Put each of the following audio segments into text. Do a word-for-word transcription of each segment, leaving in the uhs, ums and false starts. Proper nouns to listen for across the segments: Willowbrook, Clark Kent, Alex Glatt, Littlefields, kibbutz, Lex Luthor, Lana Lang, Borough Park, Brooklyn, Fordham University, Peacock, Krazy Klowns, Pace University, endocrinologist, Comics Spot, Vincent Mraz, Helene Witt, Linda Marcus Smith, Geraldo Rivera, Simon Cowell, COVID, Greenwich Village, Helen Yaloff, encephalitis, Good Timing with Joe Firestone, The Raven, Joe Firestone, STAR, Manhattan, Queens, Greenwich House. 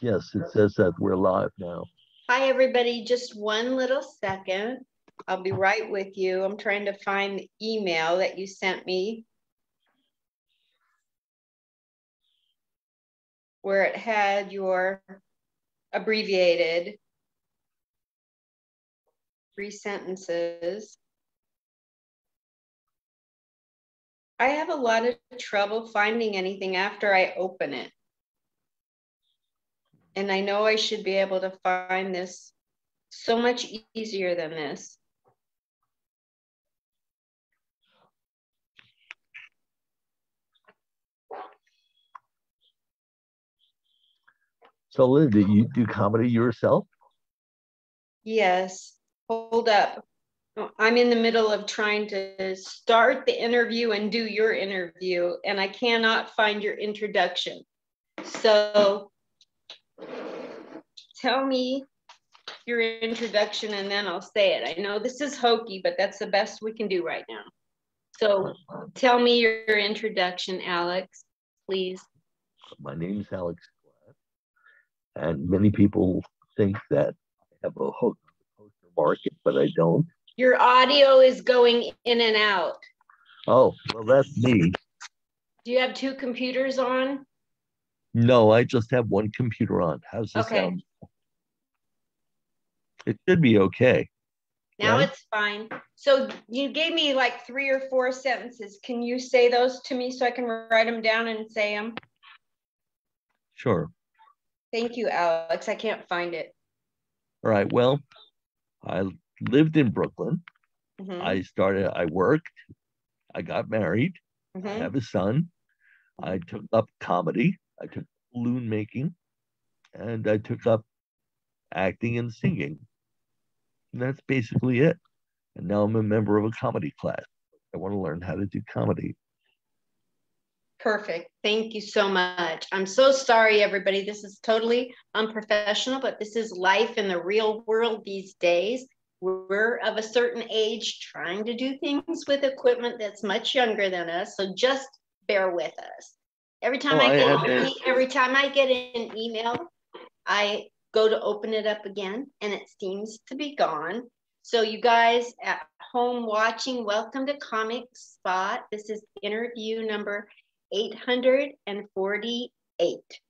Yes, it says that we're live now. Hi, everybody. Just one little second. I'll be right with you. I'm trying to find the email that you sent me where it had your abbreviated three sentences. I have a lot of trouble finding anything after I open it. And I know I should be able to find this so much easier than this. So Linda, do you do comedy yourself? Yes. Hold up. I'm in the middle of trying to start the interview and do your interview, and I cannot find your introduction. So tell me your introduction and then I'll say it. I know this is hokey, but that's the best we can do right now. So tell me your introduction, Alex, please. My name is Alex Glatt, and many people think that I have a hook on the poster market, but I don't. Your audio is going in and out. Oh, well, that's me. Do you have two computers on? No, I just have one computer on. How's this okay. sound? It should be okay. Now right? It's fine. So you gave me like three or four sentences. Can you say those to me so I can write them down and say them? Sure. Thank you, Alex. I can't find it. All right. Well, I lived in Brooklyn. Mm-hmm. I started, I worked, I got married, mm-hmm. I have a son. I took up comedy, I took balloon making, and I took up acting and singing. And that's basically it. And now I'm a member of a comedy class. I want to learn how to do comedy. Perfect. Thank you so much. I'm so sorry, everybody. This is totally unprofessional, but this is life in the real world these days. We're of a certain age trying to do things with equipment that's much younger than us. So just bear with us. Every time, oh, I, get I, an, every time I get an email, I go to open it up again and it seems to be gone. So you guys at home watching, welcome to Comic Spot. This is interview number eight hundred forty-eight.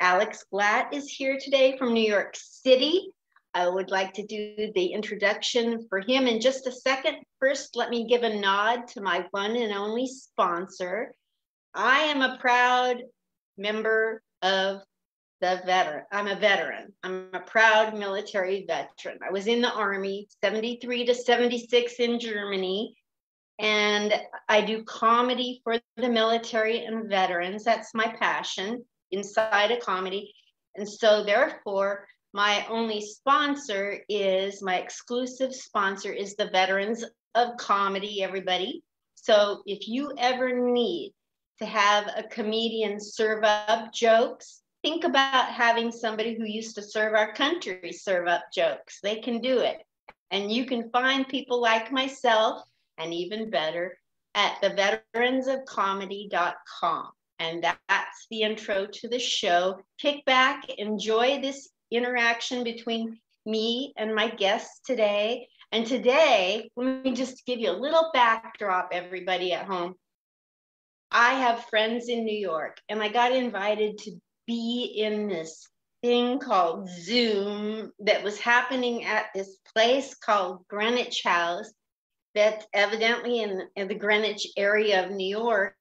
Alex Glatt is here today from New York City. I would like to do the introduction for him in just a second. First, let me give a nod to my one and only sponsor. I am a proud member of the veteran. I'm a veteran. I'm a proud military veteran. I was in the Army, seventy-three to seventy-six in Germany, and I do comedy for the military and veterans. That's my passion inside of comedy. And so therefore, my only sponsor is, my exclusive sponsor is the Veterans of Comedy, everybody. So if you ever need to have a comedian serve up jokes, think about having somebody who used to serve our country serve up jokes. They can do it. And you can find people like myself, and even better, at the veterans of comedy dot com. And that's the intro to the show. Kick back, enjoy this interaction between me and my guests today. And today, let me just give you a little backdrop, everybody at home. I have friends in New York, and I got invited to be in this thing called Zoom that was happening at this place called Greenwich House, that's evidently in, in the Greenwich area of New York.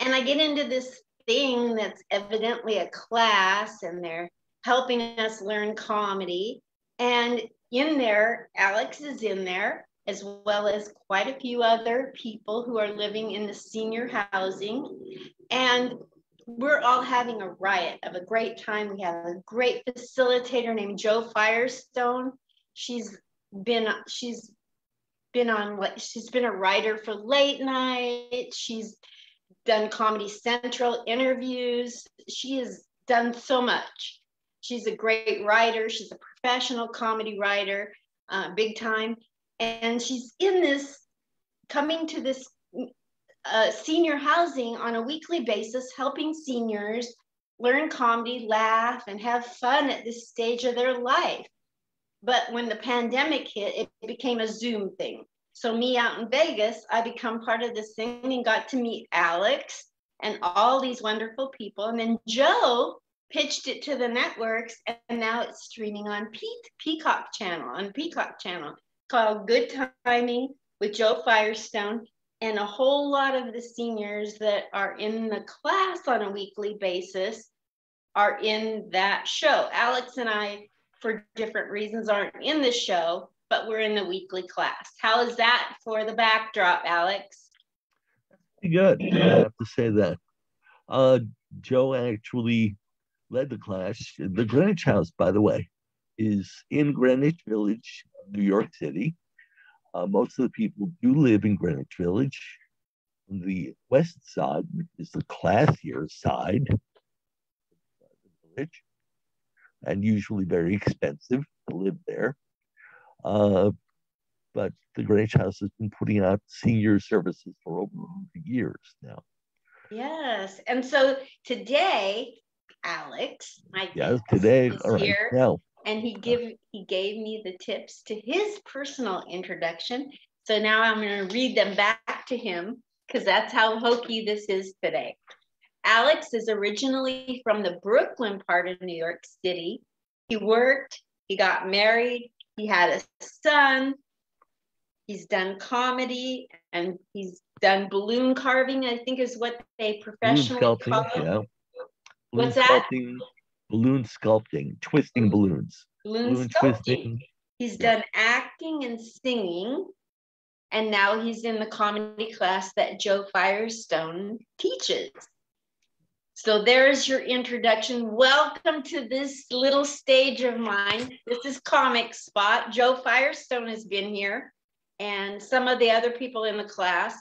And I get into this thing that's evidently a class, and they're helping us learn comedy. And in there, Alex is in there, as well as quite a few other people who are living in the senior housing. And we're all having a riot of a great time. We have a great facilitator named Joe Firestone. She's been, she's been on what, she's been a writer for Late Night. She's done Comedy Central interviews. She has done so much. She's a great writer. She's a professional comedy writer, uh, big time. And she's in this, coming to this uh, senior housing on a weekly basis, helping seniors learn comedy, laugh, and have fun at this stage of their life. But when the pandemic hit, it became a Zoom thing. So me out in Vegas, I become part of this thing and got to meet Alex and all these wonderful people. And then Joe pitched it to the networks, and now it's streaming on Peacock channel, on Peacock channel, called Good Timing with Joe Firestone. And a whole lot of the seniors that are in the class on a weekly basis are in that show. Alex and I, for different reasons, aren't in the show, but we're in the weekly class. How is that for the backdrop, Alex? Good, I have to say that. Uh, Joe actually led the class. The Greenwich House, by the way, is in Greenwich Village, New York City. Uh, most of the people do live in Greenwich Village, on the west side, which is the classier side of the village, and usually very expensive to live there. Uh, but the Greenwich House has been putting out senior services for over one hundred years now. Yes, and so today, Alex, my yes, today, is all right, here. Now. And he give he gave me the tips to his personal introduction. So now I'm going to read them back to him because that's how hokey this is today. Alex is originally from the Brooklyn part of New York City. He worked, he got married, he had a son, he's done comedy, and he's done balloon carving, I think is what they professionally sculpting, call it. Yeah. What's that? Balloon sculpting, twisting balloons. Balloon, balloon sculpting. Twisting. He's yeah. done acting and singing, and now he's in the comedy class that Joe Firestone teaches. So there's your introduction. Welcome to this little stage of mine. This is Comic Spot. Joe Firestone has been here, and some of the other people in the class,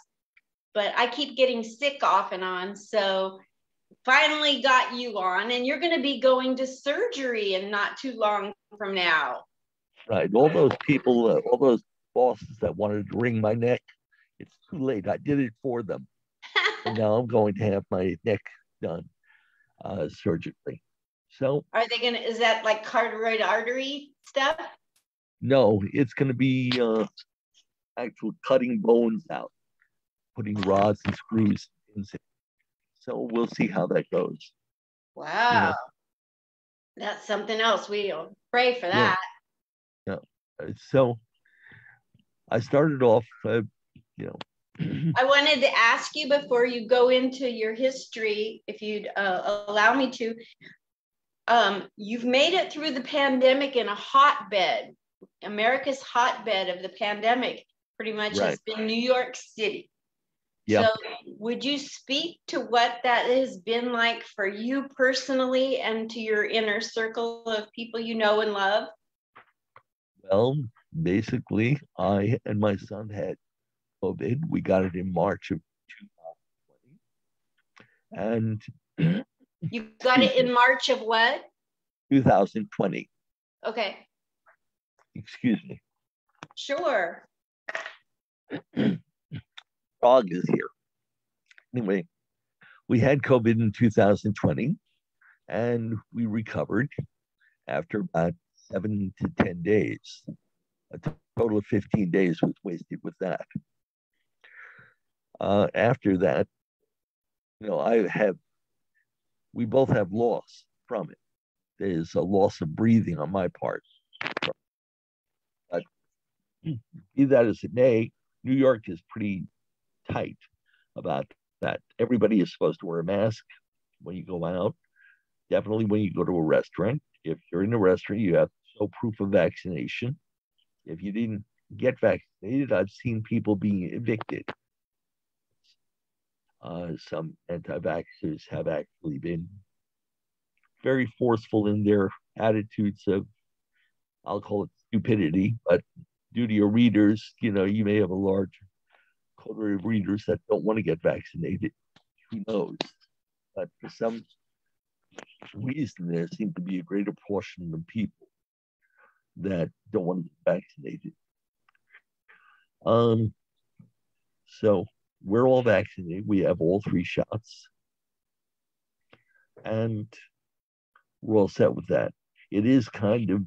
but I keep getting sick off and on, so finally got you on, and you're going to be going to surgery and not too long from now. Right. All those people, uh, all those bosses that wanted to wring my neck, it's too late. I did it for them. And now I'm going to have my neck done uh, surgically. So are they going to, is that like carotid artery stuff? No, it's going to be uh, actual cutting bones out, putting rods and screws in. So we'll see how that goes. Wow. You know. That's something else. We'll pray for that. Yeah. yeah. So I started off, uh, you know. I wanted to ask you before you go into your history, if you'd uh, allow me to, um, you've made it through the pandemic in a hotbed. America's hotbed of the pandemic pretty much right. has been New York City. Yep. So would you speak to what that has been like for you personally and to your inner circle of people you know and love? Well, basically, I and my son had COVID. We got it in March of twenty twenty. And you got it in March of what? twenty twenty. Okay. Excuse me. Sure. Dog is here. Anyway, we had COVID in two thousand twenty, and we recovered after about seven to ten days. A total of fifteen days was wasted with that. Uh, after that, you know, I have, we both have loss from it. There's a loss of breathing on my part. But be that as it may, New York is pretty tight about that. Everybody is supposed to wear a mask when you go out, definitely when you go to a restaurant. If you're in a restaurant, you have to show proof of vaccination. If you didn't get vaccinated, I've seen people being evicted. Uh, some anti-vaxxers have actually been very forceful in their attitudes of, I'll call it stupidity, but due to your readers, you know, you may have a large quarter of readers that don't want to get vaccinated. Who knows? But for some reason, there seems to be a greater portion of people that don't want to get vaccinated. Um, so we're all vaccinated. We have all three shots. And we're all set with that. It is kind of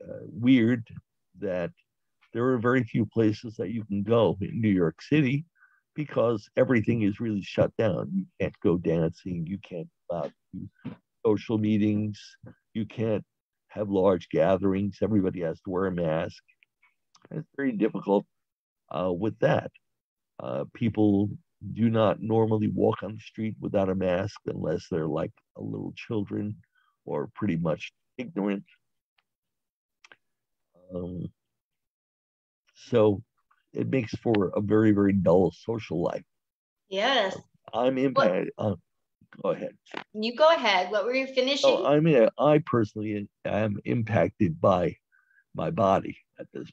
uh, weird that there are very few places that you can go in New York City because everything is really shut down. You can't go dancing, you can't go out to social meetings, you can't have large gatherings, everybody has to wear a mask. It's very difficult uh, with that. Uh, people do not normally walk on the street without a mask unless they're like a little children or pretty much ignorant. Um, so it makes for a very, very dull social life. Yes. I'm impacted. Well, um, go ahead. You go ahead. What were you finishing? Oh, I mean, I personally am impacted by my body at this point.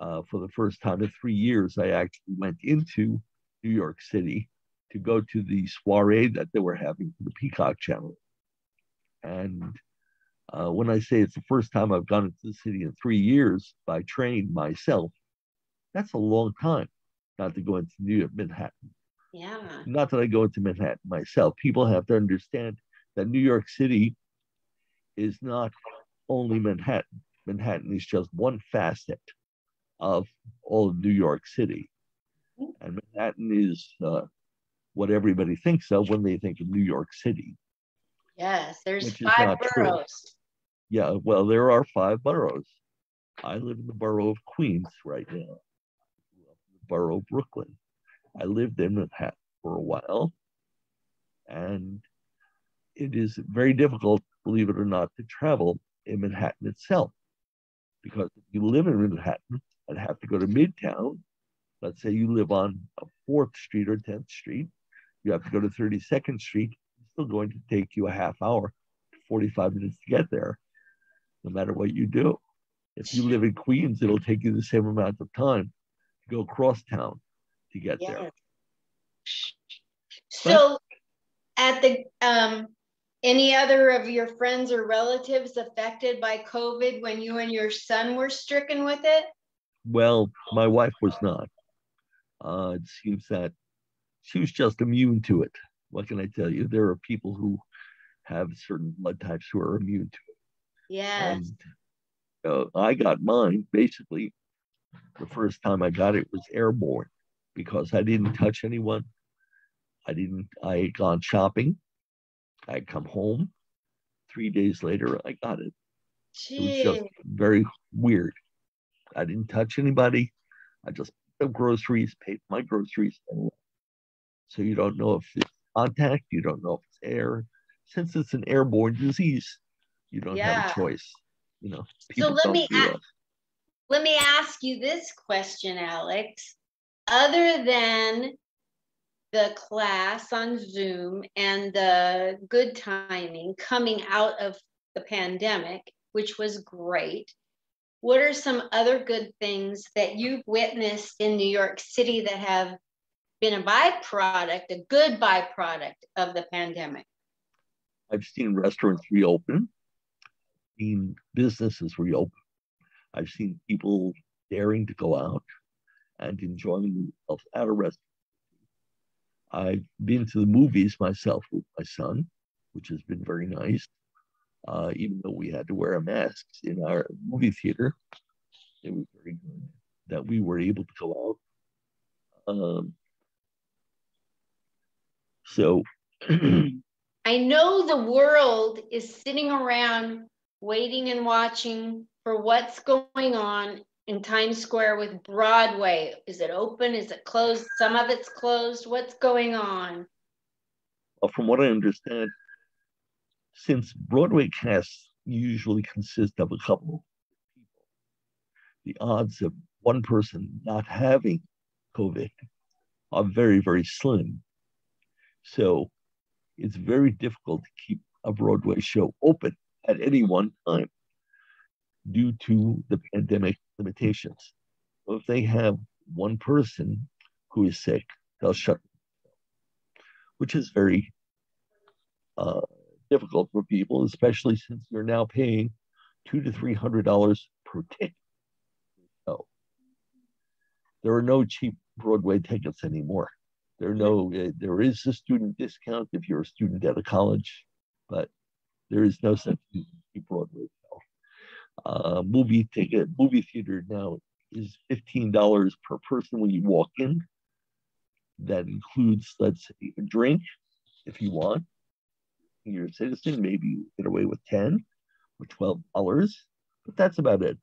Uh, for the first time in three years, I actually went into New York City to go to the soiree that they were having for the Peacock channel. And uh, when I say it's the first time I've gone into the city in three years by train myself, that's a long time not to go into New York, Manhattan. Yeah. Not that I go into Manhattan myself. People have to understand that New York City is not only Manhattan. Manhattan is just one facet of all of New York City. And Manhattan is uh, what everybody thinks of when they think of New York City. Yes, there's five boroughs. True. Yeah, well, there are five boroughs. I live in the borough of Queens right now. I grew up in the borough of Brooklyn. I lived in Manhattan for a while. And it is very difficult, believe it or not, to travel in Manhattan itself. Because if you live in Manhattan, and have to go to Midtown. Let's say you live on fourth Street or tenth Street. You have to go to thirty-second Street. It's still going to take you a half hour, forty-five minutes to get there, no matter what you do. If you live in Queens, it'll take you the same amount of time to go across town to get yeah. there. So but, at the, um, any other of your friends or relatives affected by COVID when you and your son were stricken with it? Well, my wife was not. Uh, it seems that she was just immune to it. What can I tell you? There are people who have certain blood types who are immune to it. Yes. And, uh, I got mine, basically, the first time I got it was airborne because I didn't touch anyone. I didn't, I had gone shopping. I had come home. Three days later, I got it. Gee. It was just very weird. I didn't touch anybody. I just picked up groceries, paid my groceries. So you don't know if it's contact, you don't know if it's air. Since it's an airborne disease, you don't yeah. have a choice. You know. So let me ask, let me ask you this question, Alex. Other than the class on Zoom and the good timing coming out of the pandemic, which was great, what are some other good things that you've witnessed in New York City that have been a byproduct, a good byproduct of the pandemic? I've seen restaurants reopen, I've seen businesses reopen. I've seen people daring to go out and enjoying themselves at a restaurant. I've been to the movies myself with my son, which has been very nice. Uh, even though we had to wear a mask in our movie theater, it was very good that we were able to go out. Um, so. I know the world is sitting around waiting and watching for what's going on in Times Square with Broadway. Is it open? Is it closed? Some of it's closed. What's going on? Well, from what I understand, since Broadway casts usually consist of a couple of people, the odds of one person not having COVID are very, very slim. So it's very difficult to keep a Broadway show open at any one time due to the pandemic limitations. So if they have one person who is sick, they'll shut them down, which is very uh, difficult for people, especially since you're now paying two to three hundred dollars per ticket. So there are no cheap Broadway tickets anymore. There are no uh, there is a student discount if you're a student at a college, but There is no such thing as Broadway film. Uh, movie ticket, movie theater now is fifteen dollars per person when you walk in. That includes, let's say, a drink if you want. You're a citizen, maybe you get away with ten or twelve dollars, but that's about it.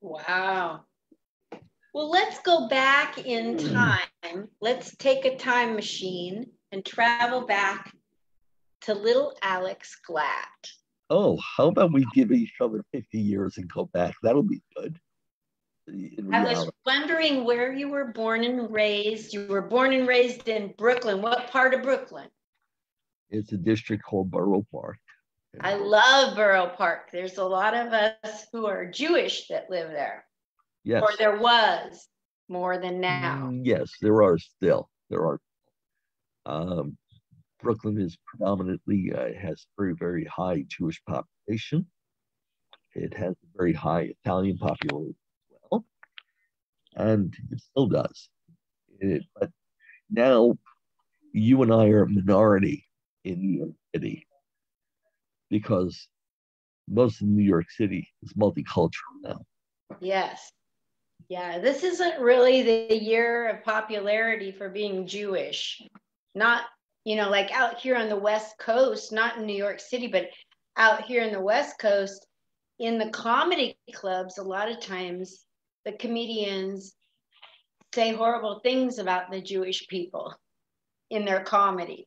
Wow. Well, let's go back in time. Let's take a time machine and travel back to little Alex Glatt. Oh, how about we give each other fifty years and go back? That'll be good. I was wondering where you were born and raised. You were born and raised in Brooklyn. What part of Brooklyn? It's a district called Borough Park. I love Borough Park. There's a lot of us who are Jewish that live there. Yes. Or there was more than now. Yes, there are still. There are. Um, Brooklyn is predominantly, uh, it has very, very high Jewish population. It has a very high Italian population as well. And it still does. It, but now you and I are a minority in New York City, because most of New York City is multicultural now. Yes. Yeah, this isn't really the year of popularity for being Jewish. Not, you know, like out here on the West Coast, not in New York City, but out here in the West Coast, in the comedy clubs, a lot of times the comedians say horrible things about the Jewish people in their comedy.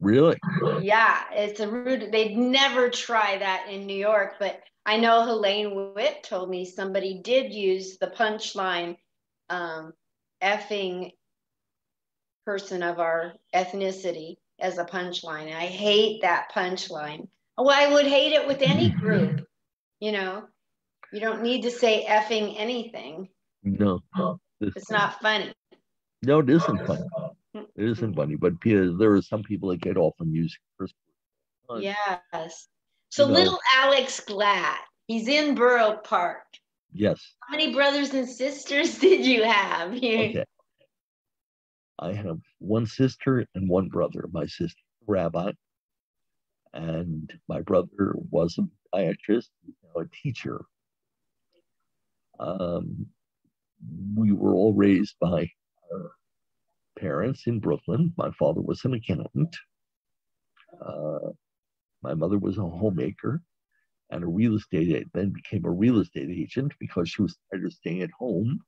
Really? Yeah, it's a rude, they'd never try that in New York, but I know Helene Witt told me somebody did use the punchline, um, effing person of our ethnicity as a punchline. I hate that punchline. Well, I would hate it with any group, you know. You don't need to say effing anything. No. It's not funny. No, it isn't funny. It isn't funny, but there are some people that get off on using first. Yes. So you little know. Alex Glatt, he's in Borough Park. Yes. How many brothers and sisters did you have? Okay. I have one sister and one brother. My sister, rabbi, and my brother was a psychiatrist, now a teacher. Um, we were all raised by our parents in Brooklyn. My father was an accountant. Uh, my mother was a homemaker and a real estate agent, then became a real estate agent because she was tired of staying at home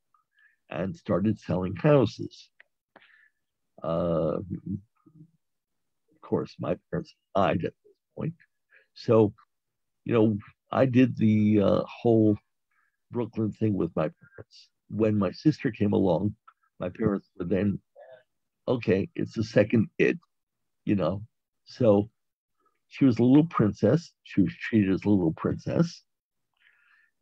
and started selling houses. Uh, of course, my parents died at this point. So, you know, I did the uh, whole Brooklyn thing with my parents. When my sister came along, my parents were then, okay, it's the second kid, you know. So she was a little princess. She was treated as a little princess.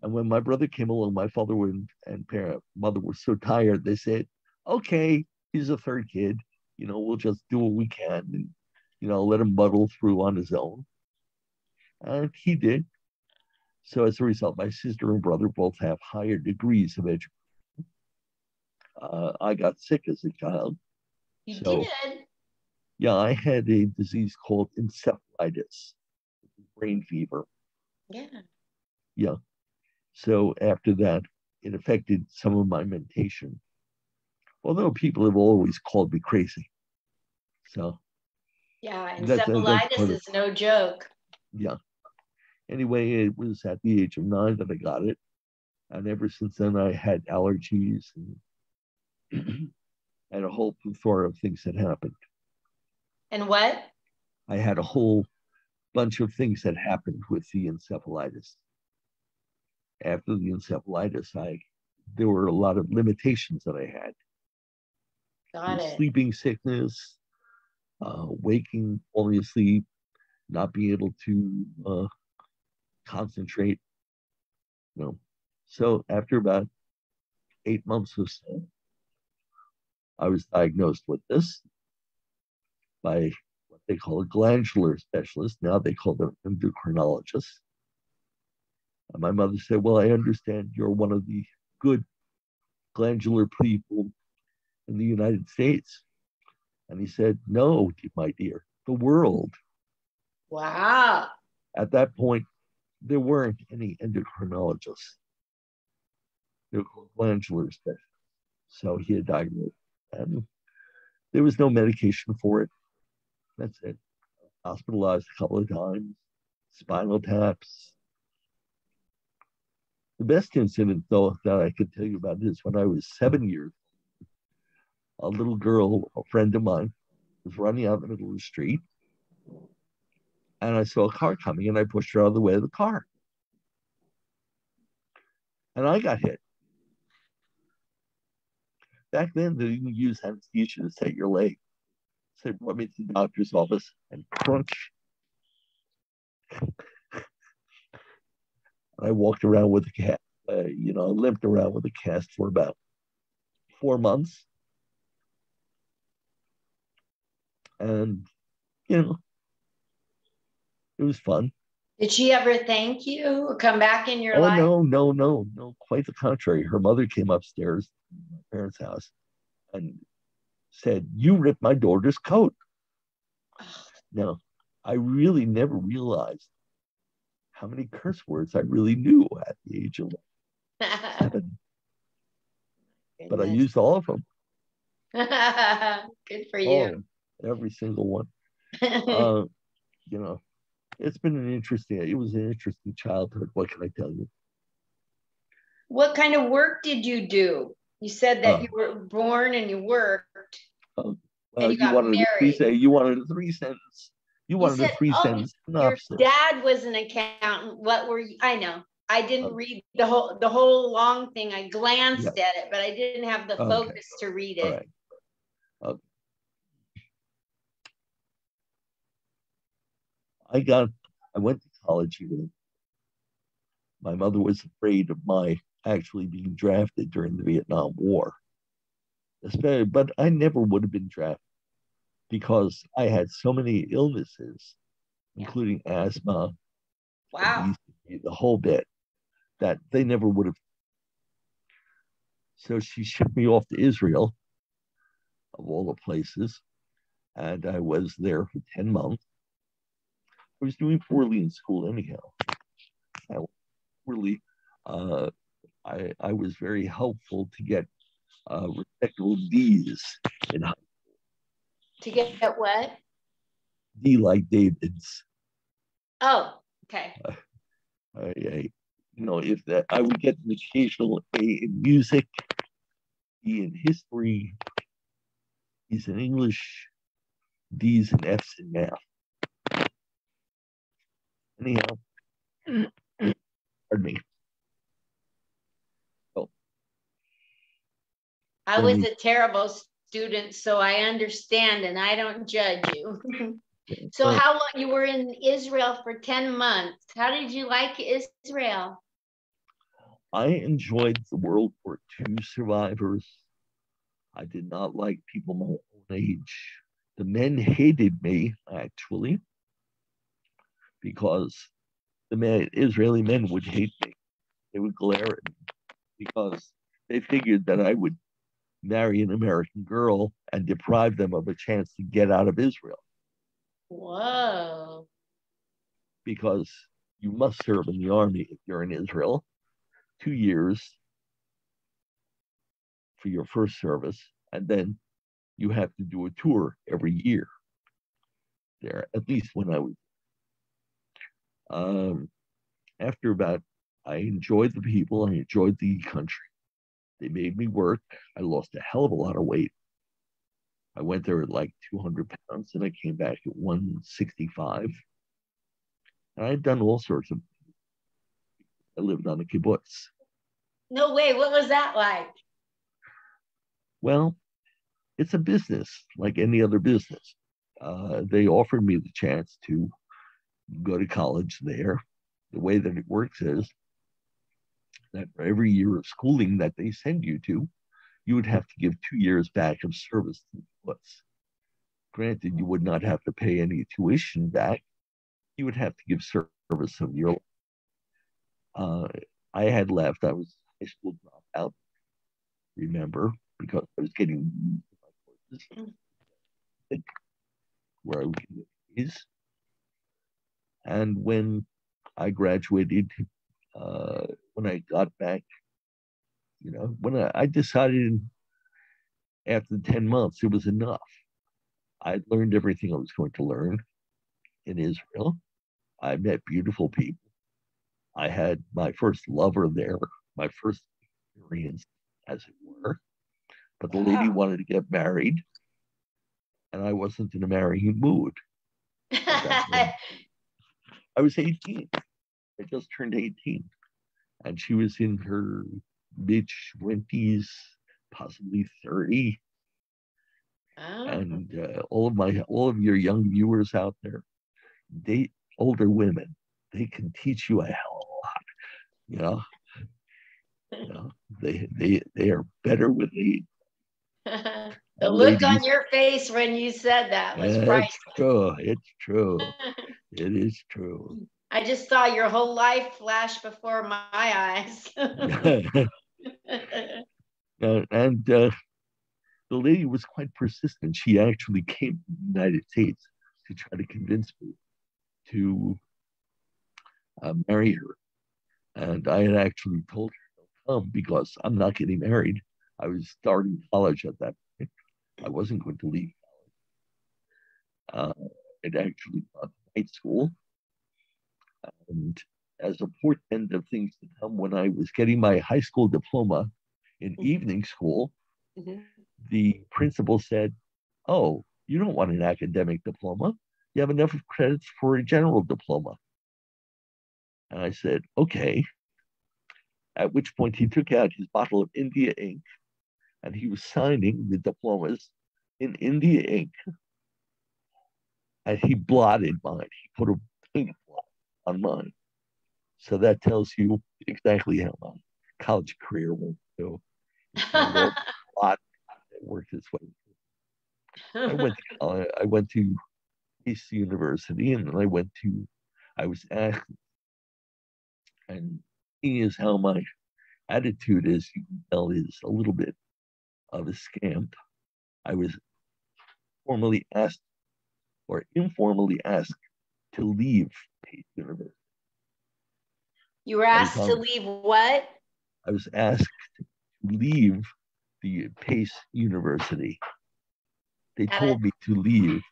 And when my brother came along, my father and, and parent, mother were so tired, they said, okay, he's a third kid. You know, we'll just do what we can and, you know, let him muddle through on his own. And he did. So as a result, my sister and brother both have higher degrees of education. Uh, I got sick as a child. You so, did? Yeah, I had a disease called encephalitis, brain fever. Yeah. Yeah. So after that, it affected some of my mentation. Although people have always called me crazy. So. Yeah, encephalitis that, that, is no joke. Yeah. Anyway, it was at the age of nine that I got it. And ever since then, I had allergies and and a whole plethora of things that happened. And what? I had a whole bunch of things that happened with the encephalitis. After the encephalitis, I there were a lot of limitations that I had. Got it. Sleeping sickness, uh, waking, falling asleep, not being able to uh, concentrate. You know. So after about eight months or so, I was diagnosed with this by what they call a glandular specialist. Now they call them endocrinologists. And my mother said, well, I understand you're one of the good glandular people in the United States. And he said, no, my dear, the world. Wow. At that point, there weren't any endocrinologists. There were glandular specialists. So he had diagnosed and there was no medication for it. That's it. Hospitalized a couple of times, spinal taps. The best incident, though, that I could tell you about is when I was seven years old. A little girl, a friend of mine, was running out in the middle of the street. And I saw a car coming, and I pushed her out of the way of the car. And I got hit. Back then, they didn't use anesthesia to set your leg. So they brought me to the doctor's office, and crunch. I walked around with a cast, uh, you know, limped around with a cast for about four months. And, you know, it was fun. Did she ever thank you or come back in your oh, life? No, no, no, no. Quite the contrary. Her mother came upstairs to my parents' house and said, "You ripped my daughter's coat." Now, I really never realized how many curse words I really knew at the age of seven. But I used all of them. Good for you. Oh, every single one. uh, you know, it's been an interesting, it was an interesting childhood. What can I tell you? What kind of work did you do? You said that uh, you were born and you worked. Oh, well, and you, you got wanted married. A three, you wanted a three sentence. You wanted said, a three oh, sentence. Your dad was an accountant. What were you? I know. I didn't okay. read the whole the whole long thing. I glanced yeah. at it, but I didn't have the okay. focus to read it. Right. Okay. I got. I went to college here. My mother was afraid of my actually being drafted during the Vietnam War, especially. But I never would have been drafted, because I had so many illnesses, yeah. including asthma, wow, obesity, the whole bit, that they never would have. So she shipped me off to Israel, of all the places, and I was there for ten months. I was doing poorly in school anyhow. I was poorly, uh, I, I was very helpful to get uh, respectable D's in high school. To get that what? D like David's. Oh, okay. Uh, I, I, you know, if that, I would get an occasional A in music, E in history, E's in English, D's and F's in math. Anyhow, pardon me. Oh. I was um, a terrible students, so I understand and I don't judge you. So how long you were in Israel for ten months? How did you like Israel? I enjoyed the World War Two survivors. I did not like people my own age. The men hated me, actually, because the men, Israeli men would hate me. They would glare at me because they figured that I would marry an American girl and deprive them of a chance to get out of Israel. Whoa. Because you must serve in the army if you're in Israel, two years for your first service, and then you have to do a tour every year there, at least when I was. Um, after about, I enjoyed the people, I enjoyed the country. They made me work. I lost a hell of a lot of weight. I went there at like two hundred pounds and I came back at one sixty-five. And I had done all sorts of things. I lived on a kibbutz. No way. What was that like? Well, it's a business like any other business. Uh, they offered me the chance to go to college there. The way that it works is that for every year of schooling that they send you to, you would have to give two years back of service to the kibbutz. Granted, you would not have to pay any tuition back. You would have to give service of your life. Uh, I had left. I was a high school dropout, remember, because I was getting my courses where I would get A's. And when I graduated, uh, when I got back, you know, when I, I decided after ten months, it was enough. I learned everything I was going to learn in Israel. I met beautiful people. I had my first lover there, my first experience, as it were. But the wow. lady wanted to get married, and I wasn't in a marrying mood. I was eighteen. I just turned eighteen. And she was in her mid-twenties, possibly thirty. Oh. And uh, all of my, all of your young viewers out there, they, older women, they can teach you a hell of a lot. You know, you know they, they, they are better with me. The and look ladies, on your face when you said that was priceless. It's true. It's true. It is true. I just saw your whole life flash before my eyes. uh, and uh, the lady was quite persistent. She actually came to the United States to try to convince me to uh, marry her. And I had actually told her, don't come because I'm not getting married. I was starting college at that point. I wasn't going to leave college. Uh, I'd actually gone to night school. And as a portend of things to come, when I was getting my high school diploma in mm-hmm. evening school, mm-hmm. the principal said, oh, you don't want an academic diploma. You have enough credits for a general diploma. And I said, okay. At which point he took out his bottle of India ink, and he was signing the diplomas in India ink. And he blotted mine. He put a ink blot on mine. So that tells you exactly how my college career went. So a lot it worked this way. I went to, uh, I went to Pace University, and then I went to, I was asked, and seeing as how my attitude is, you can tell, is a little bit of a scamp. I was formally asked or informally asked to leave Pace University. You were asked on, to leave what? I was asked to leave the Pace University. They At told it. me to leave.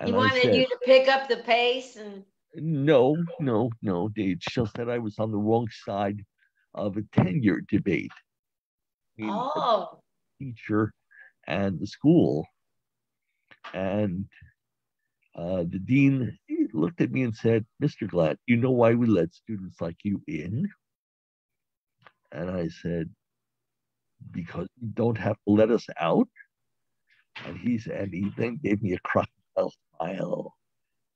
And you wanted said, you to pick up the pace? And no, no, no. It's just that I was on the wrong side of a tenure debate. Oh. The teacher and the school. And uh, the dean looked at me and said, Mister Glatt, you know why we let students like you in? And I said, because you don't have to let us out. And he said, he then gave me a crocodile smile.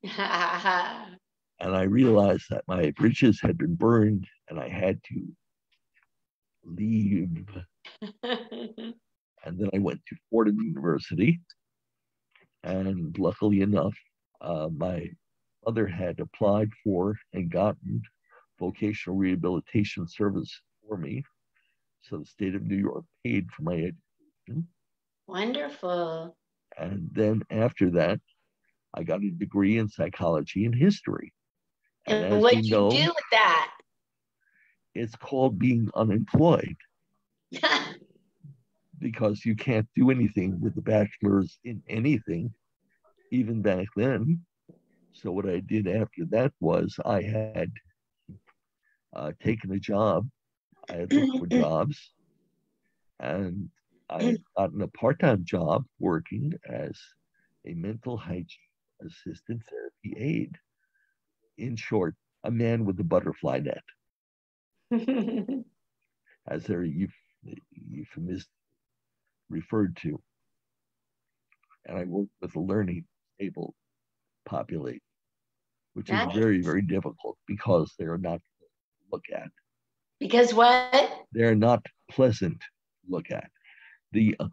And I realized that my bridges had been burned and I had to leave. And then I went to Fordham University. And luckily enough, uh, my mother had applied for and gotten vocational rehabilitation service for me. So the state of New York paid for my education. Wonderful. And then after that, I got a degree in psychology and history. And, and what did you, know, you do with that? It's called being unemployed. Because you can't do anything with a bachelor's in anything, even back then. So what I did after that was I had uh, taken a job. I had looked for jobs. And I had gotten a part-time job working as a mental hygiene assistant therapy aide. In short, a man with a butterfly net, as they're euphemistically referred to. And I worked with a learning disabled population, which that is very, very difficult because they're not to look at. Because what? They're not pleasant to look at. The uh,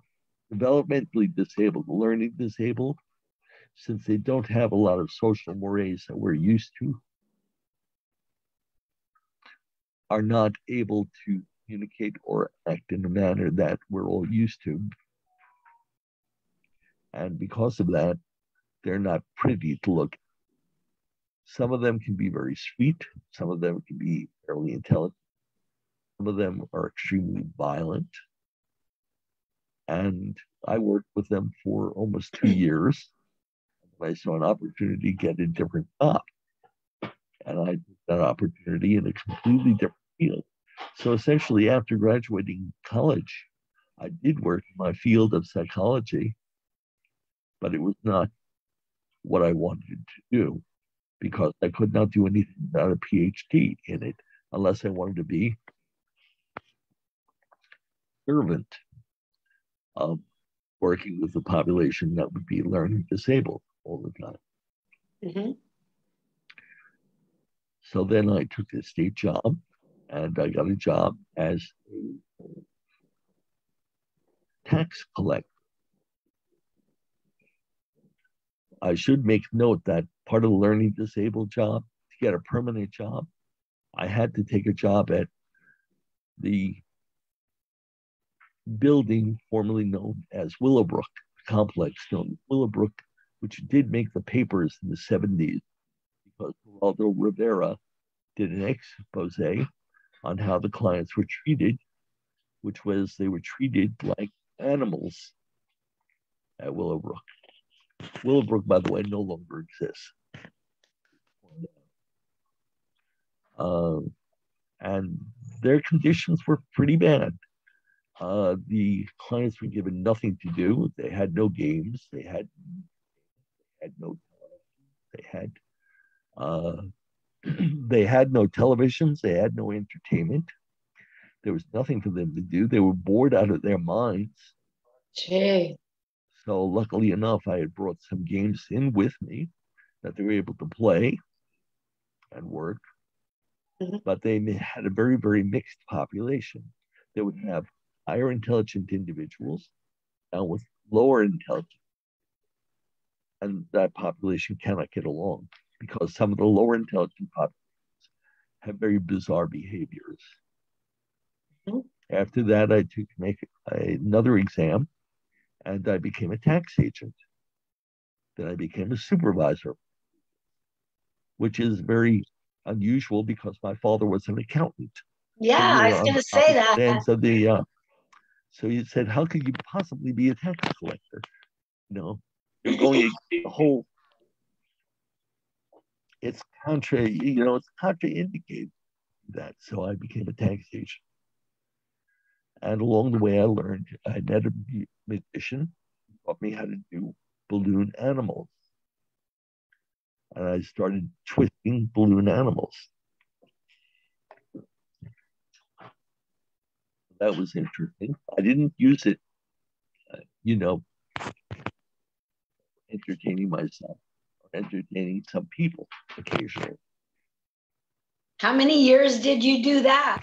developmentally disabled, the learning disabled, since they don't have a lot of social mores that we're used to, are not able to communicate or act in a manner that we're all used to. And because of that, they're not privy to look. Some of them can be very sweet. Some of them can be fairly intelligent. Some of them are extremely violent. And I worked with them for almost two years. I saw an opportunity to get a different job. And I took that opportunity in a completely different field. So essentially, after graduating college, I did work in my field of psychology, but it was not what I wanted to do because I could not do anything without a PhD in it unless I wanted to be a servant of working with the population that would be learning disabled all the time. Mm-hmm. So then I took a state job and I got a job as a tax collector. I should make note that part of the learning disabled job, to get a permanent job, I had to take a job at the building formerly known as Willowbrook, complex known as Willowbrook, which did make the papers in the seventies because Geraldo Rivera did an expose on how the clients were treated, which was they were treated like animals at Willowbrook. Willowbrook, by the way, no longer exists. Uh, and their conditions were pretty bad. Uh, the clients were given nothing to do. They had no games. They had, they had no. They had. Uh, they had no televisions. They had no entertainment. There was nothing for them to do. They were bored out of their minds. Gee. So luckily enough, I had brought some games in with me that they were able to play and work. Mm-hmm. But they had a very, very mixed population. They would have higher intelligent individuals and with lower intelligence. And that population cannot get along because some of the lower intelligent populations have very bizarre behaviors. Mm-hmm. After that, I took make another exam and I became a tax agent. Then I became a supervisor, which is very unusual because my father was an accountant. Yeah, so I was going to say that. And so the uh, So he said, how could you possibly be a tax collector? You know, you're going the whole, it's contra, you know, it's contraindicated that. So I became a tax agent. And along the way I learned, I met a magician who taught me how to do balloon animals. And I started twisting balloon animals. That was interesting. I didn't use it, uh, you know, entertaining myself or entertaining some people occasionally. How many years did you do that?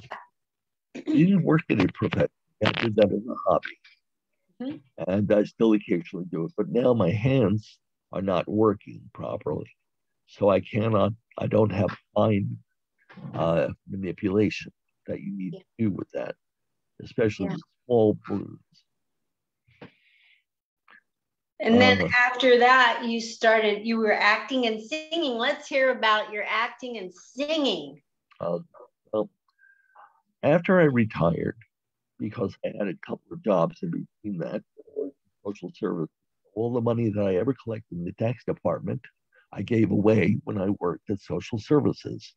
I didn't work in a profession. I did that as a hobby. Mm-hmm. And I still occasionally do it. But now my hands are not working properly. So I cannot, I don't have fine uh, manipulation that you need yeah. to do with that. Especially yeah. small balloons. And then um, after that, you started, you were acting and singing. Let's hear about your acting and singing. Uh, well, after I retired, because I had a couple of jobs in between that, social service, all the money that I ever collected in the tax department, I gave away when I worked at social services.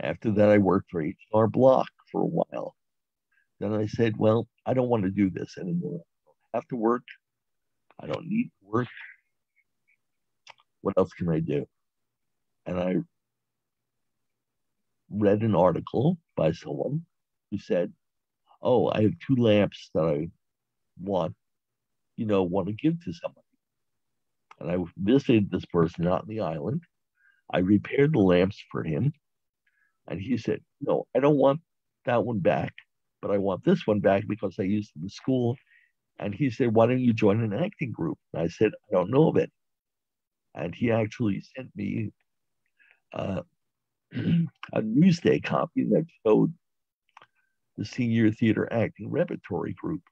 After that, I worked for H and R Block for a while. Then I said, well, I don't want to do this anymore. I don't have to work. I don't need to work. What else can I do? And I read an article by someone who said, oh, I have two lamps that I want, you know, want to give to somebody. And I visited this person out on the island. I repaired the lamps for him. And he said, no, I don't want that one back. But I want this one back because I used it in school. And he said, why don't you join an acting group? And I said, I don't know of it. And he actually sent me uh, a Newsday copy that showed the Senior Theater Acting Repertory Group,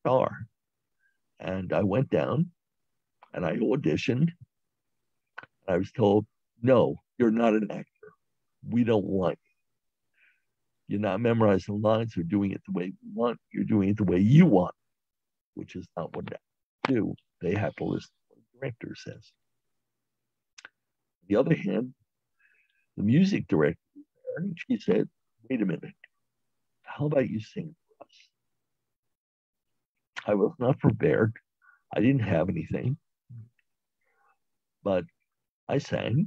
STAR. And I went down and I auditioned. I was told, no, You're not an actor. We don't want you. You're not memorizing lines or doing it the way we want. You're doing it the way you want, which is not what they do. They have to listen to what the director says. On the other hand, the music director, she said, wait a minute, how about you sing for us? I was not prepared. I didn't have anything. But I sang.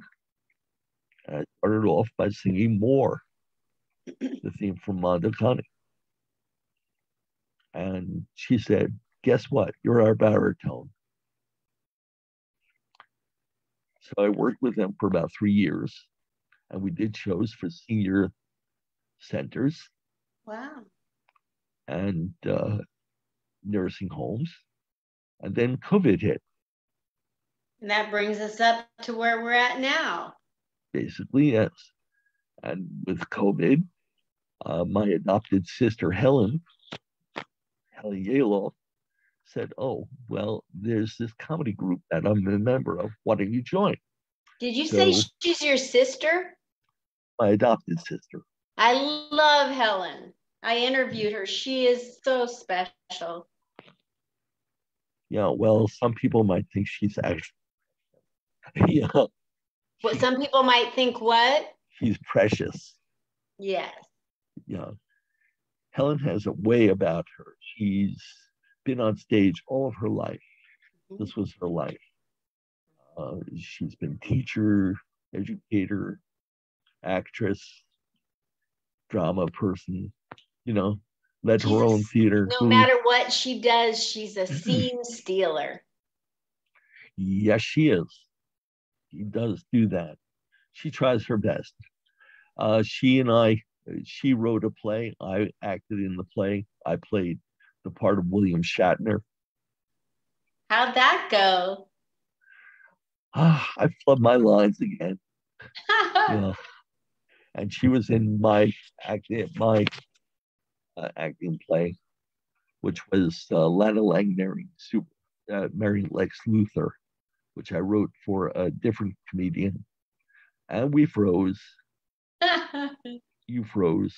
And I started off by singing More, the theme from Mondo Connie. And she said, guess what? You're our baritone. So I worked with them for about three years. And we did shows for senior centers. Wow. And uh, nursing homes. And then COVID hit. And that brings us up to where we're at now. Basically, yes. And with COVID, uh, my adopted sister, Helen, Helen Yaloff, said, oh, well, there's this comedy group that I'm a member of. Why don't you join? Did you so, say she's your sister? My adopted sister. I love Helen. I interviewed her. She is so special. Yeah, well, some people might think she's actually. Yeah. What some people might think what? She's precious. Yes. Yeah. Helen has a way about her. She's been on stage all of her life. Mm-hmm. This was her life. Uh, she's been teacher, educator, actress, drama person, you know, led her own theater. No matter what she does, she's a scene stealer. Yes, she is. She does do that. She tries her best. Uh, she and I, she wrote a play. I acted in the play. I played the part of William Shatner. How'd that go? Ah, I flubbed my lines again. Yeah. And she was in my acting, my uh, acting play, which was uh, Lana Lang marrying super, uh, marrying Lex Luthor, which I wrote for a different comedian. And we froze. You froze.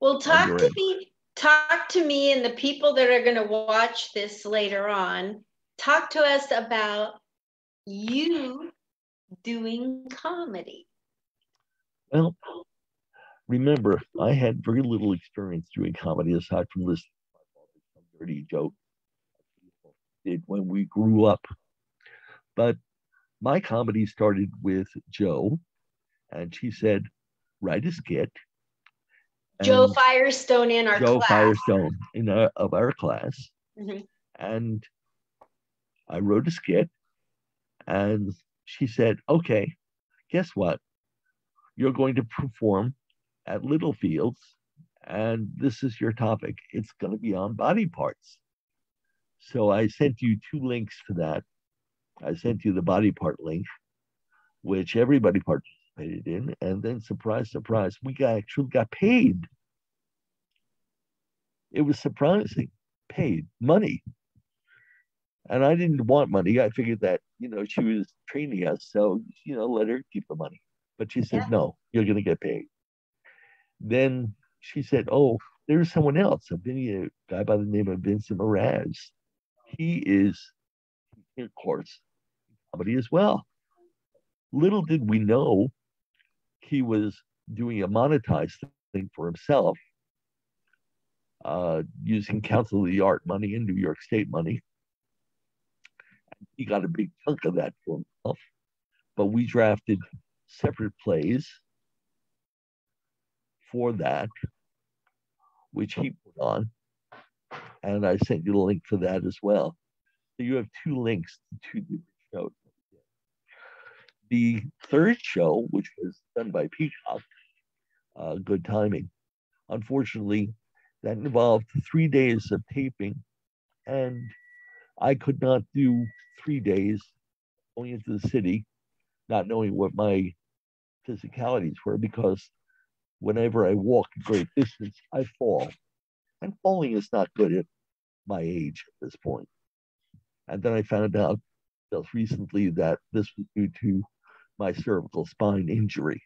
Well, talk to me. Talk to me and the people that are going to watch this later on. Talk to us about you doing comedy. Well, remember, I had very little experience doing comedy aside from listening to my father's some dirty joke did when we grew up. But my comedy started with Joe, and she said, write a skit. Joe Firestone in our Joe class. Joe Firestone in our, of our class. Mm-hmm. And I wrote a skit. And she said, okay, guess what? You're going to perform at Littlefields, and this is your topic. It's going to be on body parts. So I sent you two links for that. I sent you the body part link, which everybody participated in. And then, surprise, surprise, we got, actually got paid. It was surprising. Paid money. And I didn't want money. I figured that, you know, she was training us. So, you know, let her keep the money. But she said, yeah. No, you're going to get paid. Then she said, oh, there's someone else. A guy by the name of Vincent Mraz. He is, of course, comedy as well. Little did we know he was doing a monetized thing for himself uh, using Council of the Art money and New York State money. He got a big chunk of that for himself, but we drafted separate plays for that, which he put on, and I sent you the link for that as well. So you have two links to two different shows. The third show, which was done by Peacock, uh, Good Timing, unfortunately, that involved three days of taping, and I could not do three days going into the city, not knowing what my physicalities were, because whenever I walk a great distance, I fall. And falling is not good at my age at this point. And then I found out just recently that this was due to my cervical spine injury,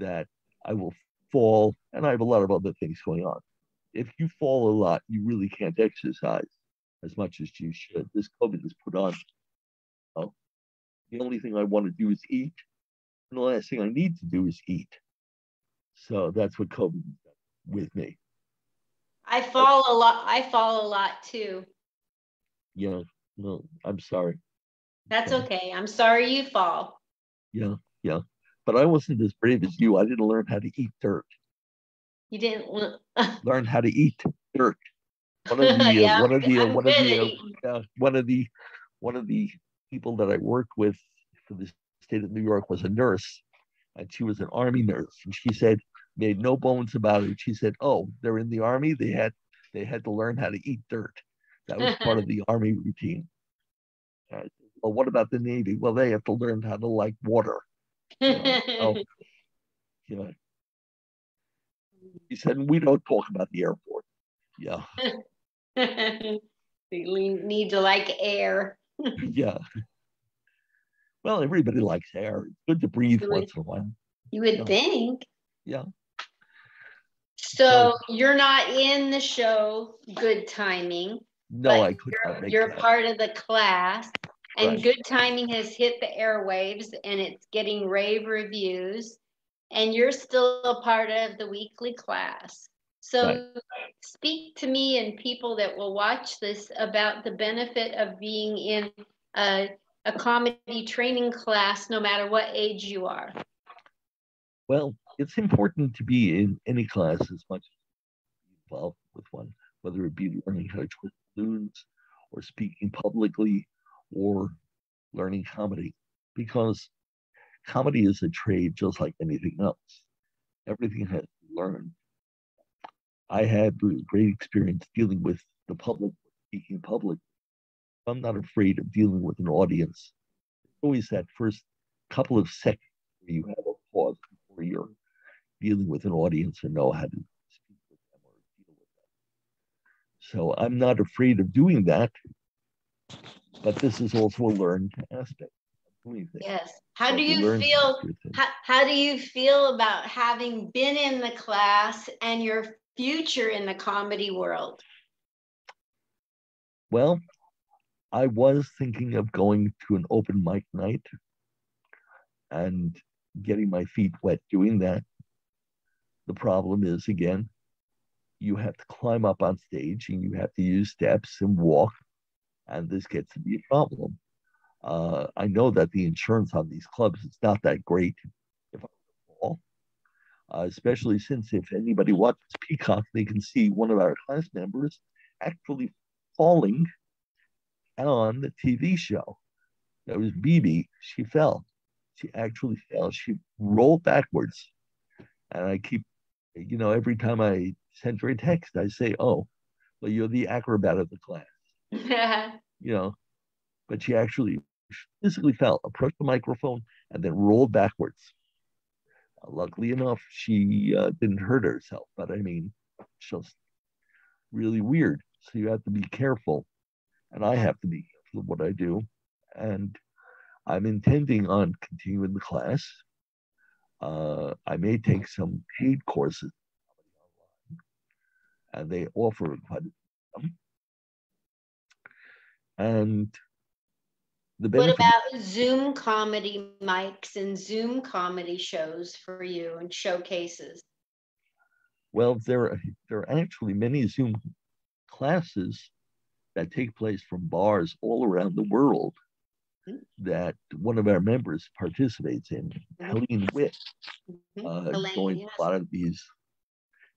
that I will fall, and I have a lot of other things going on. If you fall a lot, you really can't exercise as much as you should. This COVID has put on, oh, the only thing I want to do is eat, and the last thing I need to do is eat. So that's what COVID did with me. I fall a lot. I fall a lot too. Yeah. No, I'm sorry. That's okay. I'm sorry you fall. Yeah. Yeah. But I wasn't as brave as you. I didn't learn how to eat dirt. You didn't learn how to eat dirt. One of the yeah, uh, one of the uh, one of the uh, uh, one of the one of the people that I worked with for the state of New York was a nurse, and she was an army nurse, and she said, made no bones about it. She said, "Oh, they're in the army. They had they had to learn how to eat dirt. That was part of the army routine." Uh, well, what about the Navy? Well, they have to learn how to like water. You know, oh, you know. He said, "We don't talk about the airport." Yeah. We need to like air. Yeah. Well, everybody likes air. It's good to breathe would, once in a while. You would yeah. think. Yeah. So, so you're not in the show Good Timing. No, I could you're, not make You're that. Part of the class. And right. Good Timing has hit the airwaves and it's getting rave reviews. And you're still a part of the weekly class. So right. Speak to me and people that will watch this about the benefit of being in a, a comedy training class, no matter what age you are. Well, it's important to be in any class as much as involved with one, whether it be learning how to twist balloons or speaking publicly or learning comedy, because comedy is a trade just like anything else. Everything has to be learned. I had a great experience dealing with the public, speaking public. I'm not afraid of dealing with an audience. There's always that first couple of seconds where you have a pause before you're dealing with an audience and know how to speak with them or deal with them. So I'm not afraid of doing that, but this is also a learned aspect. Yes. How do you feel? How, how do you feel about having been in the class and your future in the comedy world? Well, I was thinking of going to an open mic night and getting my feet wet doing that. The problem is, again, you have to climb up on stage and you have to use steps and walk, and this gets to be a problem. Uh, I know that the insurance on these clubs is not that great, if I recall, uh, especially since if anybody watches Peacock, they can see one of our class members actually falling on the T V show. That was B B. She fell. She actually fell. She rolled backwards. And I keep, you know, every time I send her a text, I say, "Oh, well, you're the acrobat of the class." You know. But she actually physically fell, approached the microphone, and then rolled backwards. Uh, luckily enough, she uh, didn't hurt herself, but I mean, just really weird. So you have to be careful, and I have to be careful of what I do. And I'm intending on continuing the class. Uh, I may take some paid courses online, and they offer quite a few of them. And what about Zoom comedy mics and Zoom comedy shows for you and showcases? Well, there are, there are actually many Zoom classes that take place from bars all around the world mm-hmm. that one of our members participates in. Mm-hmm. Helene Witt mm-hmm. uh, Helene, joined yes. a lot of these.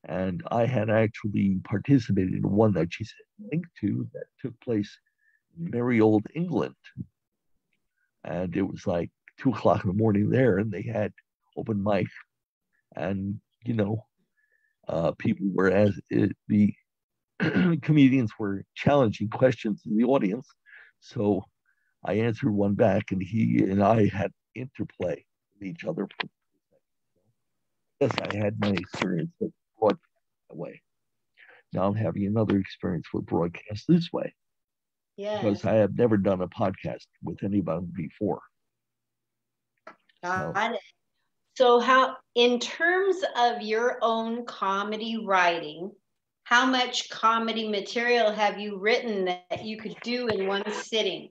And I had actually participated in one that she sent a link to that took place merry old England, and it was like two o'clock in the morning there, and they had open mic, and you know, uh, people were as it, the comedians were challenging questions in the audience, so I answered one back, and he and I had interplay with each other. Yes, I had my experience with broadcast that way. Now I'm having another experience with broadcast this way. Yes. Because I have never done a podcast with anybody before. Got it. So how, in terms of your own comedy writing, how much comedy material have you written that you could do in one sitting?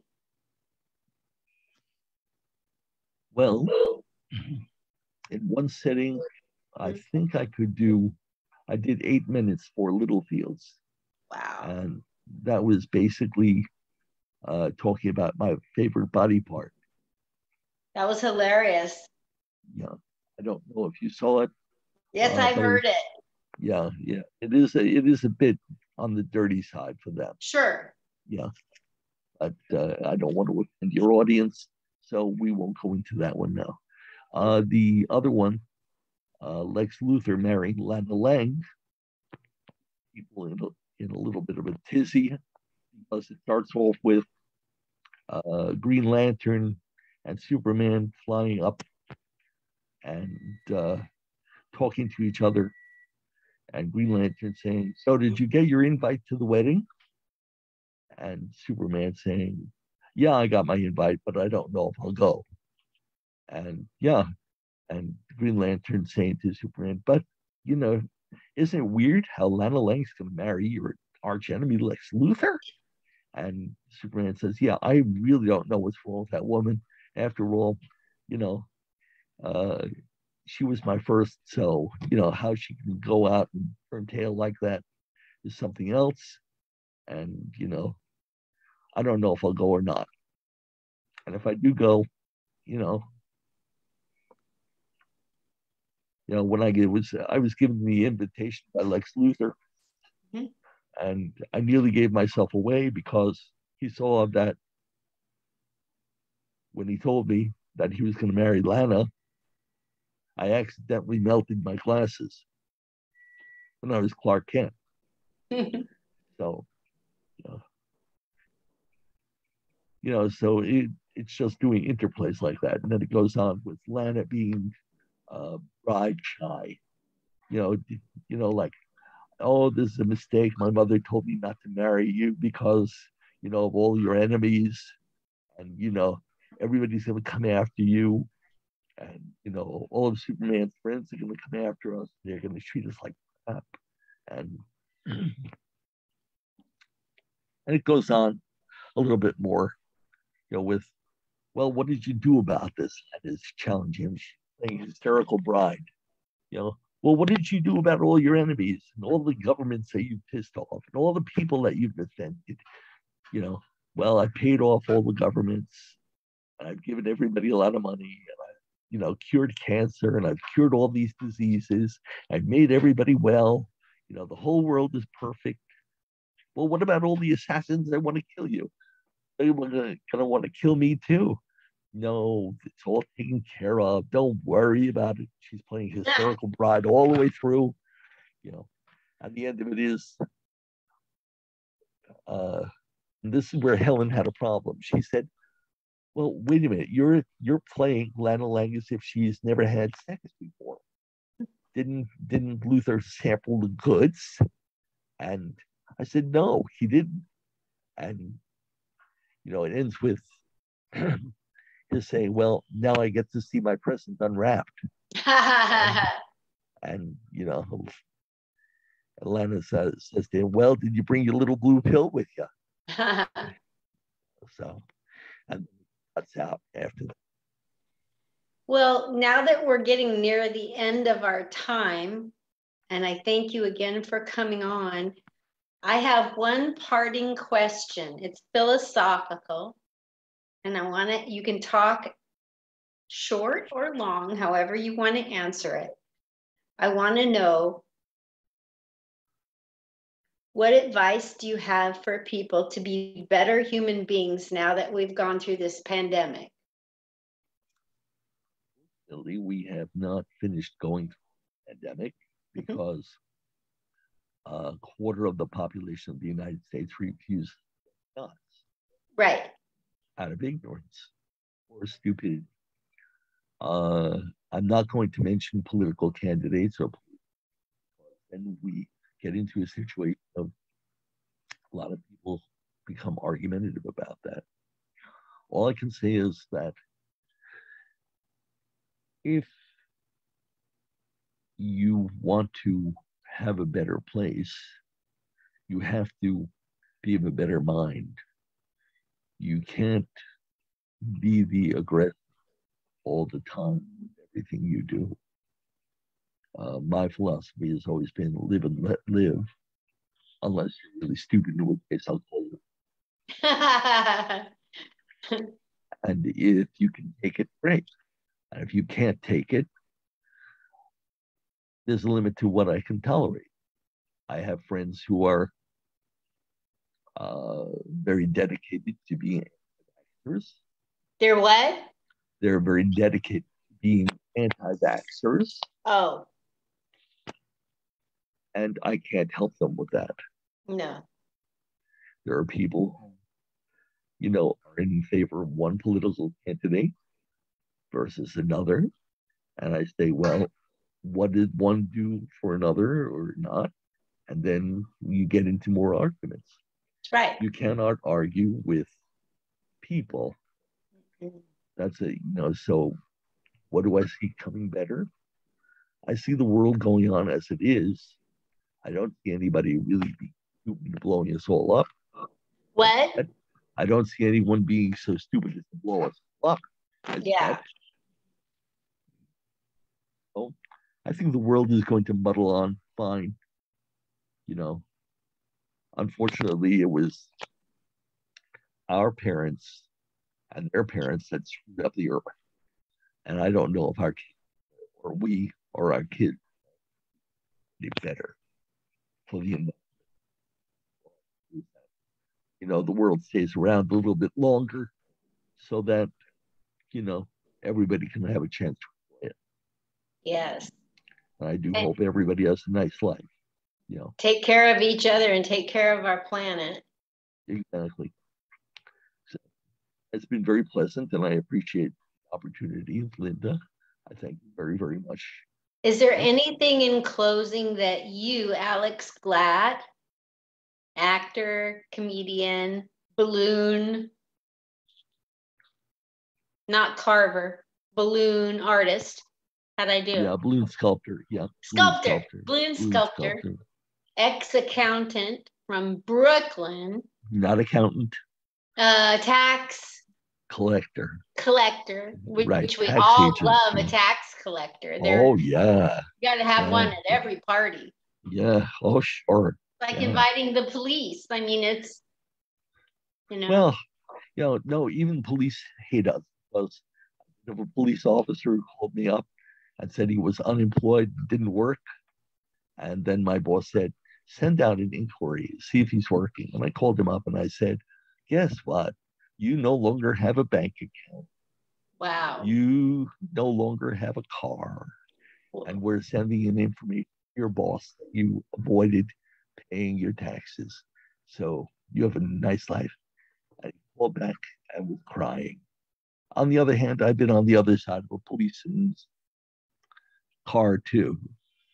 Well, in one sitting, I think I could do, I did eight minutes for Littlefields. Wow. And that was basically uh, talking about my favorite body part. That was hilarious. Yeah. I don't know if you saw it. Yes, uh, I heard it. Yeah, yeah. It is a, it is a bit on the dirty side for them. Sure. Yeah. But uh, I don't want to offend your audience, so we won't go into that one now. Uh, the other one, uh, Lex Luthor marrying Lana Lang. People in a, in a little bit of a tizzy, because it starts off with uh, Green Lantern and Superman flying up and uh, talking to each other, and Green Lantern saying, "So did you get your invite to the wedding?" And Superman saying, "Yeah, I got my invite, but I don't know if I'll go." And yeah, and Green Lantern saying to Superman, "But you know, isn't it weird how Lana Lang's gonna marry your arch enemy Lex Luthor?" And Superman says, "Yeah, I really don't know what's wrong with that woman. After all, you know, uh, she was my first, so you know how she can go out and turn tail like that is something else. And you know, I don't know if I'll go or not. And if I do go, you know, you know when I get was I was given the invitation by Lex Luthor, mm-hmm. and I nearly gave myself away because he saw that when he told me that he was going to marry Lana, I accidentally melted my glasses when I was Clark Kent." So, you know, you know so it, it's just doing interplays like that. And then it goes on with Lana being uh, bride shy. You know, you know, like, "Oh, this is a mistake. My mother told me not to marry you because, you know, of all your enemies. And, you know, everybody's going to come after you. And, you know, all of Superman's friends are going to come after us. They're going to treat us like crap." And, and it goes on a little bit more, you know, with, "Well, what did you do about this?" That is challenging, playing hysterical bride. You know, "Well, what did you do about all your enemies and all the governments that you pissed off and all the people that you've offended?" You know, "Well, I paid off all the governments, and I've given everybody a lot of money, and I, you know, cured cancer, and I've cured all these diseases. I've made everybody well. You know, the whole world is perfect. Well, what about all the assassins that want to kill you? They're going to want to kill me too. No, it's all taken care of. Don't worry about it." She's playing hysterical bride all the way through. You know, at the end of it is, uh, this is where Helen had a problem. She said, "Well, wait a minute, you're you're playing Lana Lang as if she's never had sex before. Didn't didn't Luthor sample the goods?" And I said, "No, he didn't." And you know, it ends with his saying, "Well, now I get to see my present unwrapped." and, and you know, Lana says, says to him, "Well, did you bring your little blue pill with you?" So, and that's out after that. Well, now that we're getting near the end of our time, and I thank you again for coming on, I have one parting question. It's philosophical, and I want to, you can talk short or long, however you want to answer it. I want to know, what advice do you have for people to be better human beings now that we've gone through this pandemic? We have not finished going through the pandemic because a quarter of the population of the United States refuses shots. Right. Out of ignorance or stupidity. Uh, I'm not going to mention political candidates or and we get into a situation of a lot of people become argumentative about that. All I can say is that if you want to have a better place, you have to be of a better mind. You can't be the aggressor all the time with everything you do. Uh, my philosophy has always been live and let live, unless you're really stupid, in which case I'll call you. And if you can take it, great. And if you can't take it, there's a limit to what I can tolerate. I have friends who are uh, very dedicated to being anti-vaxxers. They're what? They're very dedicated to being anti-vaxxers. Oh. And I can't help them with that. No. There are people who, you know, are in favor of one political candidate versus another. And I say, well, what did one do for another or not? And then you get into more arguments. Right. You cannot argue with people. Mm-hmm. That's it. You know, so what do I see coming better? I see the world going on as it is. I don't see anybody really be blowing us all up. What? I don't see anyone being so stupid as to blow us up. Yeah. Oh, I think the world is going to muddle on fine. You know, unfortunately, it was our parents and their parents that screwed up the earth. And I don't know if our kids or we or our kids did better for the environment. You know, the world stays around a little bit longer so that, you know, everybody can have a chance to play it. Yes. And I do and hope everybody has a nice life. You know, take care of each other and take care of our planet. Exactly. So it's been very pleasant, and I appreciate the opportunity, Linda. I thank you very, very much. Is there anything in closing that you, Alex Glatt, actor, comedian, balloon, not carver, balloon artist. How'd I do? Yeah, balloon sculptor. Yeah. Sculptor. Balloon sculptor. sculptor. Ex-accountant from Brooklyn. Not accountant. Uh, tax. Collector. Collector, which, right. which we tax all agent. love, yeah. A tax collector. They're, oh, yeah. You got to have yeah. one at every party. Yeah. Oh, sure. Like yeah. inviting the police. I mean, it's, you know. Well, you know, no, even police hate us. Because if a police officer called me up and said he was unemployed, didn't work. And then my boss said, send out an inquiry, see if he's working. And I called him up and I said, guess what? You no longer have a bank account. Wow. You no longer have a car. Cool. And we're sending in information to your boss that you avoided paying your taxes. So you have a nice life. I called back and was crying. On the other hand, I've been on the other side of a policeman's car too,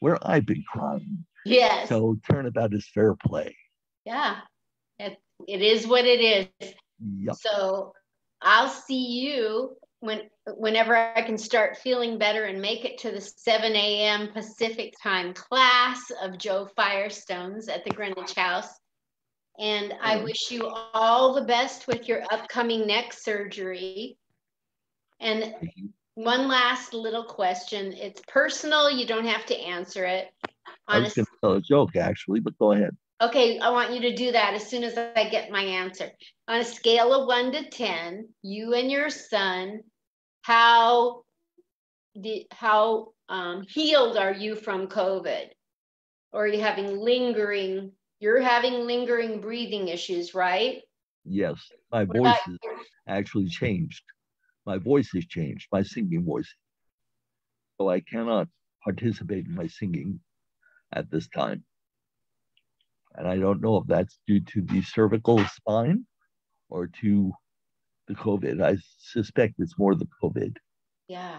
where I've been crying. Yes. So turnabout is fair play. Yeah. It, it is what it is. Yep. So I'll see you when whenever I can start feeling better and make it to the seven a m Pacific time class of Joe Firestone's at the Greenwich House. And I wish you all the best with your upcoming neck surgery. And one last little question. It's personal. You don't have to answer it. I was going to tell a joke, actually, but go ahead. Okay, I want you to do that as soon as I get my answer. On a scale of one to ten, you and your son, how did, how um, healed are you from COVID? Or are you having lingering, you're having lingering breathing issues, right? Yes, my what voice has actually changed. My voice has changed, my singing voice. So I cannot participate in my singing at this time. And I don't know if that's due to the cervical spine or to the COVID. I suspect it's more the COVID. Yeah.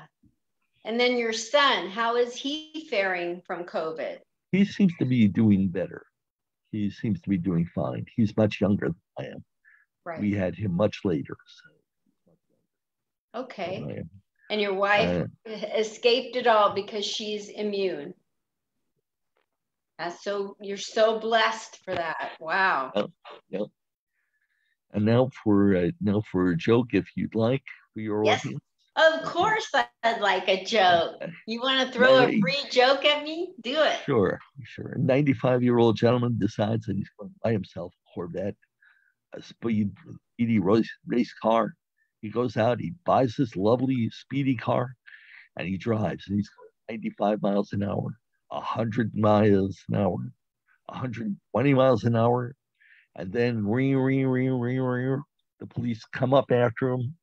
And then your son, how is he faring from COVID? He seems to be doing better. He seems to be doing fine. He's much younger than I am. Right. We had him much later. So. Okay. And your wife right. escaped it all because she's immune. That's so, you're so blessed for that. Wow. Yep. Yep. And now for uh, now for a joke, if you'd like, for your yes. audience. Of course, I'd like a joke. You want to throw a free joke at me? Do it. Sure, sure. A ninety-five-year-old gentleman decides that he's going to buy himself a Corvette, a speedy race, race car. He goes out, he buys this lovely speedy car, and he drives. And he's going ninety-five miles an hour, one hundred miles an hour, one hundred twenty miles an hour. And then ring, ring, ring, ring, ring. The police come up after him.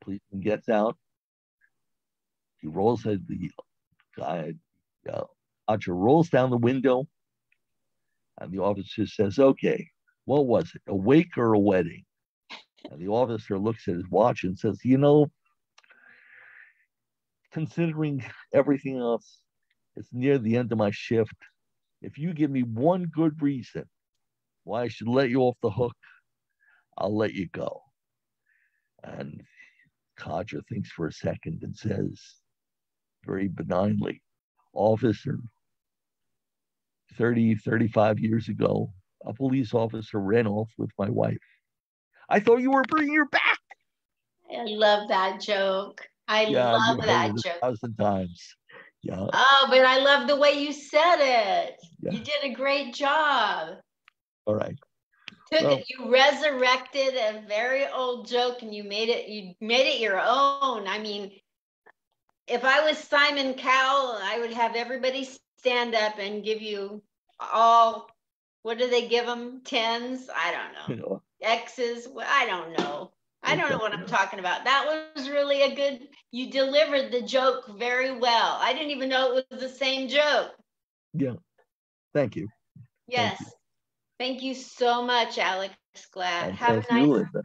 Policeman gets out. He rolls the guy. Uh, Archer rolls down the window, and the officer says, "Okay, what was it? A wake or a wedding?" And the officer looks at his watch and says, "You know, considering everything else, it's near the end of my shift. If you give me one good reason why I should let you off the hook, I'll let you go." And Codger thinks for a second and says, very benignly, "Officer, thirty, thirty-five years ago, a police officer ran off with my wife. I thought you were bringing her back." I love that joke. I yeah, love that joke. A thousand times. Yeah. Oh, but I love the way you said it. Yeah. You did a great job. All right. Took well, it, you resurrected a very old joke and you made it, you made it your own. I mean, if I was Simon Cowell, I would have everybody stand up and give you all, what do they give them? Tens? I don't know. You know. X's? I don't know. I don't know what I'm talking about. That was really a good, you delivered the joke very well. I didn't even know it was the same joke. Yeah. Thank you. Yes. Thank you. Thank you so much, Alex Glatt. Have a nice day.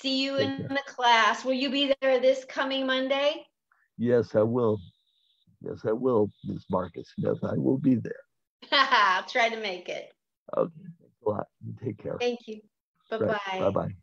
See you in the class. Will you be there this coming Monday? Yes, I will. Yes, I will, Miz Marcus. Yes, I will be there. I'll try to make it. Okay. Thanks a lot. Take care. Thank you. Bye-bye. Right. Bye-bye.